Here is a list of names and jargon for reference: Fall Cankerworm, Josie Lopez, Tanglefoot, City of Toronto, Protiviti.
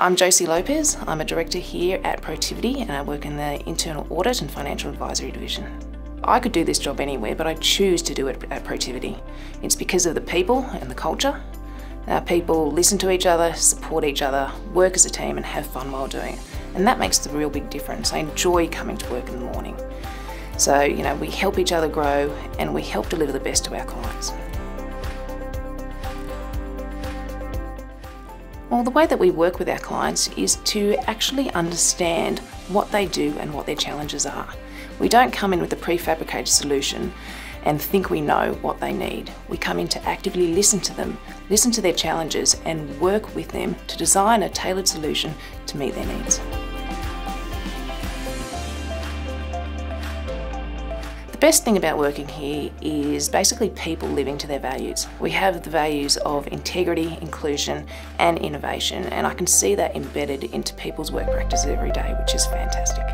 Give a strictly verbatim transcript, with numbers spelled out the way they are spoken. I'm Josie Lopez, I'm a director here at Protiviti and I work in the Internal Audit and Financial Advisory Division. I could do this job anywhere, but I choose to do it at Protiviti. It's because of the people and the culture. Our people listen to each other, support each other, work as a team and have fun while doing it. And that makes the real big difference. I enjoy coming to work in the morning. So, you know, we help each other grow and we help deliver the best to our clients. Well, the way that we work with our clients is to actually understand what they do and what their challenges are. We don't come in with a prefabricated solution and think we know what they need. We come in to actively listen to them, listen to their challenges and work with them to design a tailored solution to meet their needs. The best thing about working here is basically people living to their values. We have the values of integrity, inclusion and innovation, and I can see that embedded into people's work practices every day, which is fantastic.